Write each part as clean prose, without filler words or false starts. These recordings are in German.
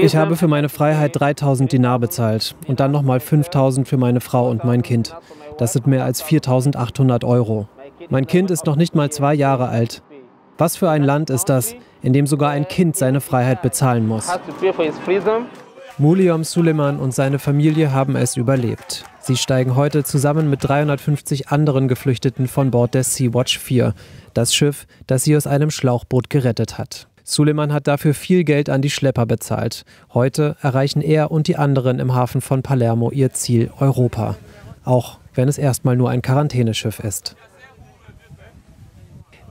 Ich habe für meine Freiheit 3.000 Dinar bezahlt und dann nochmal 5.000 für meine Frau und mein Kind. Das sind mehr als 4.800 Euro. Mein Kind ist noch nicht mal 2 Jahre alt. Was für ein Land ist das, in dem sogar ein Kind seine Freiheit bezahlen muss? Muliam Suleiman und seine Familie haben es überlebt. Sie steigen heute zusammen mit 350 anderen Geflüchteten von Bord der Sea-Watch 4, das Schiff, das sie aus einem Schlauchboot gerettet hat. Suleiman hat dafür viel Geld an die Schlepper bezahlt. Heute erreichen er und die anderen im Hafen von Palermo ihr Ziel Europa. Auch wenn es erstmal nur ein Quarantäneschiff ist.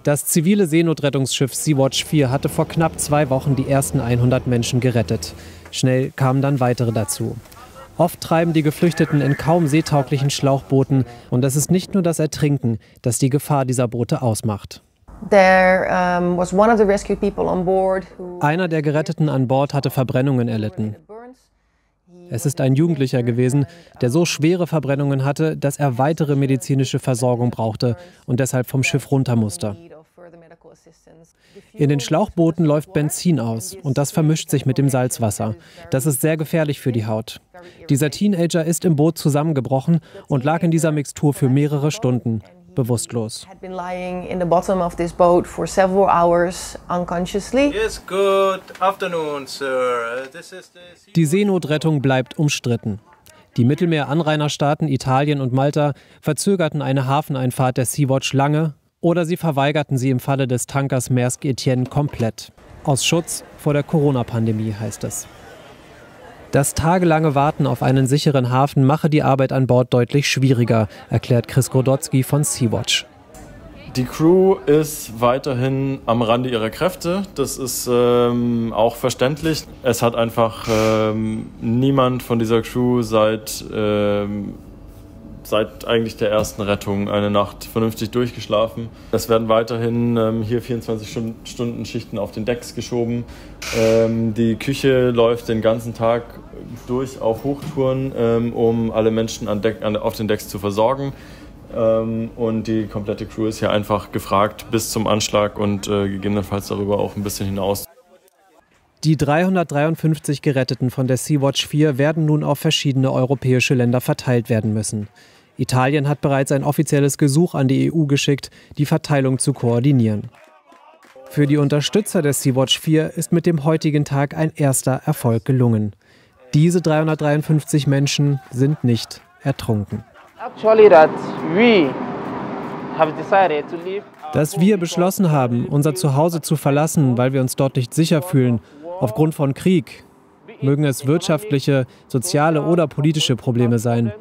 Das zivile Seenotrettungsschiff Sea-Watch 4 hatte vor knapp 2 Wochen die ersten 100 Menschen gerettet. Schnell kamen dann weitere dazu. Oft treiben die Geflüchteten in kaum seetauglichen Schlauchbooten und es ist nicht nur das Ertrinken, das die Gefahr dieser Boote ausmacht. Einer der Geretteten an Bord hatte Verbrennungen erlitten. Es ist ein Jugendlicher gewesen, der so schwere Verbrennungen hatte, dass er weitere medizinische Versorgung brauchte und deshalb vom Schiff runter musste. In den Schlauchbooten läuft Benzin aus und das vermischt sich mit dem Salzwasser. Das ist sehr gefährlich für die Haut. Dieser Teenager ist im Boot zusammengebrochen und lag in dieser Mixtur für mehrere Stunden bewusstlos. Die Seenotrettung bleibt umstritten. Die Mittelmeeranrainerstaaten Italien und Malta verzögerten eine Hafeneinfahrt der Sea-Watch lange oder sie verweigerten sie im Falle des Tankers Maersk Etienne komplett. Aus Schutz vor der Corona-Pandemie heißt es. Das tagelange Warten auf einen sicheren Hafen mache die Arbeit an Bord deutlich schwieriger, erklärt Chris Grodotzki von Sea-Watch. Die Crew ist weiterhin am Rande ihrer Kräfte. Das ist auch verständlich. Es hat einfach niemand von dieser Crew seit eigentlich der ersten Rettung eine Nacht vernünftig durchgeschlafen. Es werden weiterhin hier 24-Stunden Schichten auf den Decks geschoben. Die Küche läuft den ganzen Tag durch auf Hochtouren, um alle Menschen auf den Decks zu versorgen. Und die komplette Crew ist hier einfach gefragt bis zum Anschlag und gegebenenfalls darüber auch ein bisschen hinaus. Die 353 Geretteten von der Sea-Watch 4 werden nun auf verschiedene europäische Länder verteilt werden müssen. Italien hat bereits ein offizielles Gesuch an die EU geschickt, die Verteilung zu koordinieren. Für die Unterstützer der Sea-Watch 4 ist mit dem heutigen Tag ein erster Erfolg gelungen. Diese 353 Menschen sind nicht ertrunken. Dass wir beschlossen haben, unser Zuhause zu verlassen, weil wir uns dort nicht sicher fühlen, aufgrund von Krieg, mögen es wirtschaftliche, soziale oder politische Probleme sein.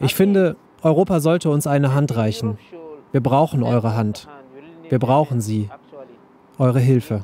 Ich finde, Europa sollte uns eine Hand reichen. Wir brauchen eure Hand. Wir brauchen sie. Eure Hilfe.